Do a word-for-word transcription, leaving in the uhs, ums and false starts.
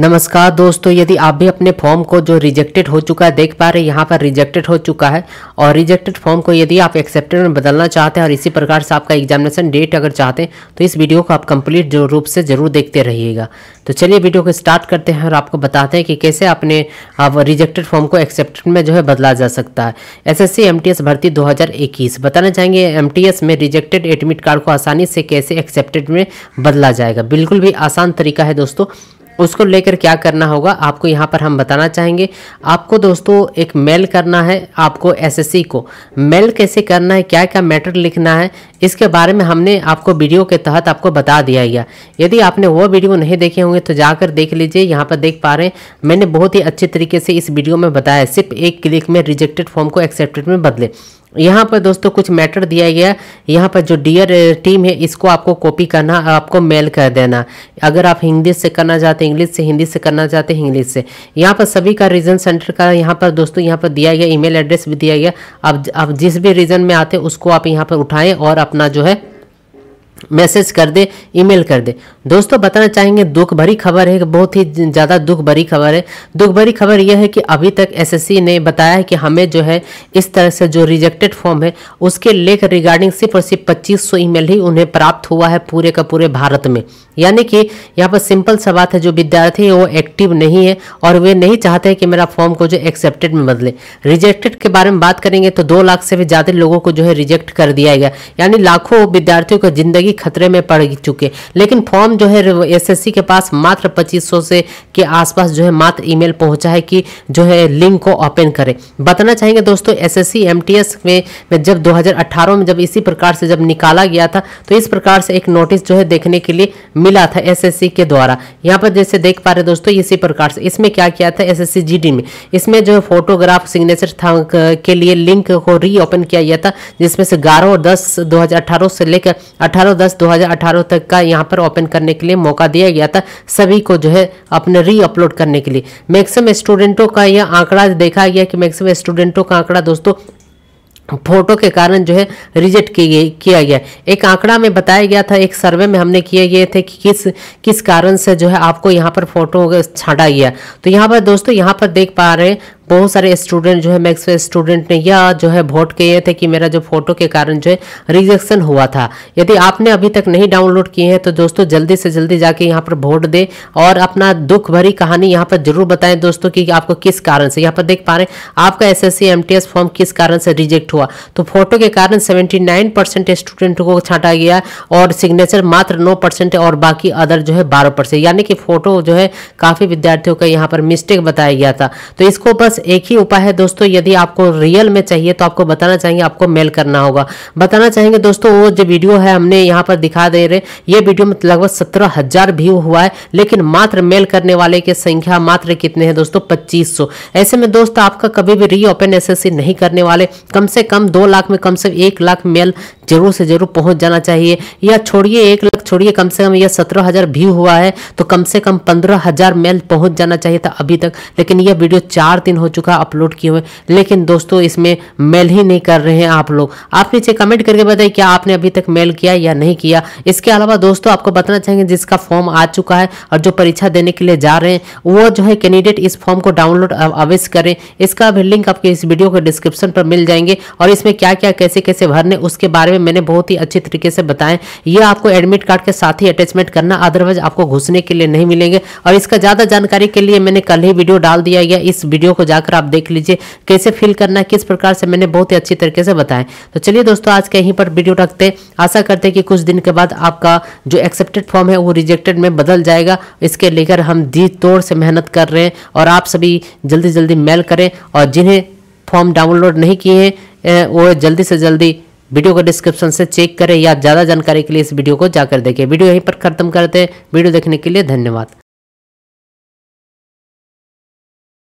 नमस्कार दोस्तों, यदि आप भी अपने फॉर्म को जो रिजेक्टेड हो चुका है, देख पा रहे हैं यहाँ पर रिजेक्टेड हो चुका है, और रिजेक्टेड फॉर्म को यदि आप एक्सेप्टेड में बदलना चाहते हैं और इसी प्रकार से आपका एग्जामिनेशन डेट अगर चाहते हैं तो इस वीडियो को आप कंप्लीट जो रूप से ज़रूर देखते रहिएगा। तो चलिए वीडियो को स्टार्ट करते हैं और आपको बताते हैं कि कैसे अपने आप रिजेक्टेड फॉर्म को एक्सेप्टेड में जो है बदला जा सकता है। S S C M T S भर्ती दो हज़ार इक्कीस बताना चाहेंगे एम टी एस में रिजेक्टेड एडमिट कार्ड को आसानी से कैसे एक्सेप्टेड में बदला जाएगा। बिल्कुल भी आसान तरीका है दोस्तों, उसको लेकर क्या करना होगा आपको यहाँ पर हम बताना चाहेंगे। आपको दोस्तों एक मेल करना है, आपको एसएससी को मेल कैसे करना है, क्या क्या मैटर लिखना है, इसके बारे में हमने आपको वीडियो के तहत आपको बता दिया गया। यदि आपने वो वीडियो नहीं देखे होंगे तो जाकर देख लीजिए, यहाँ पर देख पा रहे हैं मैंने बहुत ही अच्छे तरीके से इस वीडियो में बताया, सिर्फ एक क्लिक में रिजेक्टेड फॉर्म को एक्सेप्टेड में बदले। यहाँ पर दोस्तों कुछ मैटर दिया गया, यहाँ पर जो डियर टीम है इसको आपको कॉपी करना, आपको मेल कर देना। अगर आप हिंदी से करना चाहते हैं इंग्लिश से, हिंदी से करना चाहते हैं इंग्लिश से। यहाँ पर सभी का रीजन सेंटर का यहाँ पर दोस्तों यहाँ पर दिया गया, ईमेल एड्रेस भी दिया गया। आप आप जिस भी रीजन में आते हैं उसको आप यहाँ पर उठाएं और अपना जो है मैसेज कर दे, ईमेल कर दे। दोस्तों बताना चाहेंगे दुख भरी खबर है, बहुत ही ज़्यादा दुख भरी खबर है। दुख भरी खबर यह है कि अभी तक एसएससी ने बताया है कि हमें जो है इस तरह से जो रिजेक्टेड फॉर्म है उसके लेकर रिगार्डिंग सिर्फ और सिर्फ पच्चीस सौ ईमेल ही उन्हें प्राप्त हुआ है पूरे का पूरे भारत में। यानी कि यहाँ पर सिंपल सा बात है, जो विद्यार्थी है वो एक्टिव नहीं है और वे नहीं चाहते हैं कि मेरा फॉर्म को जो एक्सेप्टेड में बदले। रिजेक्टेड के बारे में बात करेंगे तो दो लाख से भी ज़्यादा लोगों को जो है रिजेक्ट कर दिया गया, यानी लाखों विद्यार्थियों को जिंदगी खतरे में पड़ चुके। लेकिन फॉर्म जो है एसएससी के पास मात्र पच्चीस सौ से के आसपास जो है मात्र ईमेल पहुंचा है कि जो है लिंक को ओपन करें। बताना चाहेंगे दोस्तों एसएससी एमटीएस में जब दो हज़ार अठारह में जब इसी प्रकार से जब निकाला गया था तो इस प्रकार से एक नोटिस जो है देखने के लिए मिला था एसएससी के द्वारा। यहाँ पर जैसे देख पा रहे दोस्तों इसी प्रकार से इसमें क्या किया था एसएससी जीडी में, इसमें जो है फोटोग्राफ सिग्नेचर के लिए लिंक को रीओपन किया गया था, जिसमें से ग्यारह और दस दो हजार अठारह से लेकर अठारह दस दो हज़ार अठारह तक का यहाँ पर ओपन करने के लिए मौका दिया गया था सभी को जो है अपने री अपलोड करने के लिए। मैक्सिमम स्टूडेंटों का यह आंकड़ा देखा गया कि मैक्सिमम स्टूडेंटों का आंकड़ा दोस्तों फोटो के कारण जो है रिजेक्ट किया गया। एक आंकड़ा में बताया गया था, एक सर्वे में हमने किए गए थे कि किस किस कारण से जो है आपको यहाँ पर फोटो छांटा गया। तो यहाँ पर दोस्तों यहाँ पर देख पा रहे हैं बहुत सारे स्टूडेंट जो है मैक्स स्टूडेंट ने यह जो है वोट किए थे कि मेरा जो फोटो के कारण जो है रिजेक्शन हुआ था। यदि आपने अभी तक नहीं डाउनलोड किए हैं तो दोस्तों जल्दी से जल्दी जाके यहाँ पर वोट दे और अपना दुख भरी कहानी यहाँ पर जरूर बताएं दोस्तों कि आपको किस कारण से। यहाँ पर देख पा रहे हैं आपका S S C M T S form किस कारण से रिजेक्ट हुआ, तो फोटो के कारण सेवेंटी नाइन परसेंट स्टूडेंट को छांटा गया और सिग्नेचर मात्र नौ परसेंट और बाकी अदर जो है बारह परसेंट, यानी कि फोटो जो है काफ़ी विद्यार्थियों का यहाँ पर मिस्टेक बताया गया था। तो इसको बस एक ही उपाय है दोस्तों, यदि आपको रियल में चाहिए तो आपको बताना चाहेंगे आपको मेल करना होगा। बताना चाहेंगे दोस्तों वो जो वीडियो है हमने यहाँ पर दिखा दे रहे, ये वीडियो में लगभग सत्रह हजार व्यू हुआ है, लेकिन मात्र मेल करने वाले की संख्या मात्र कितने हैं दोस्तों पच्चीस सौ। ऐसे में दोस्तों आपका कभी भी रीओपन एसएससी नहीं करने वाले, कम से कम दो लाख में कम से कम एक लाख मेल जरूर से जरूर पहुंच जाना चाहिए, या छोड़िए एक लाख छोड़िए कम से कम यह सत्रह हजार व्यू हुआ है तो कम से कम पंद्रह हजार मेल पहुंच जाना चाहिए था अभी तक। लेकिन यह वीडियो चार दिन हो चुका अपलोड किए हुए, लेकिन दोस्तों इसमें मेल ही नहीं कर रहे हैं आप लोग। आप नीचे कमेंट करके बताइए क्या आपने अभी तक मेल किया या नहीं किया। इसके अलावा दोस्तों आपको बताना चाहेंगे जिसका फॉर्म आ चुका है और जो परीक्षा देने के लिए जा रहे हैं वो जो है कैंडिडेट इस फॉर्म को डाउनलोड अवश्य करें। इसका भी लिंक आपके इस वीडियो के डिस्क्रिप्शन पर मिल जाएंगे और इसमें क्या क्या कैसे कैसे भरने उसके बारे में मैंने बहुत ही अच्छे तरीके से बताया। यह आपको एडमिट कार्ड के साथ ही अटैचमेंट करना, अदरवाइज आपको घुसने के लिए नहीं मिलेंगे। और इसका ज्यादा जानकारी के लिए मैंने कल ही वीडियो डाल दिया गया, इस वीडियो को जाकर आप देख लीजिए कैसे फिल करना है, किस प्रकार से मैंने बहुत ही अच्छी तरीके से बताया। तो चलिए दोस्तों आज के यहीं पर वीडियो रखते हैं। आशा करते हैं कि कुछ दिन के बाद आपका जो एक्सेप्टेड फॉर्म है वो रिजेक्टेड में बदल जाएगा। इसके लेकर हम जी तोड़ से मेहनत कर रहे हैं और आप सभी जल्दी जल्दी मेल करें, और जिन्हें फॉर्म डाउनलोड नहीं किए हैं वो जल्दी से जल्दी वीडियो को डिस्क्रिप्शन से चेक करें या ज़्यादा जानकारी के लिए इस वीडियो को जाकर देखें। वीडियो यहीं पर खत्म करते हैं। वीडियो देखने के लिए धन्यवाद।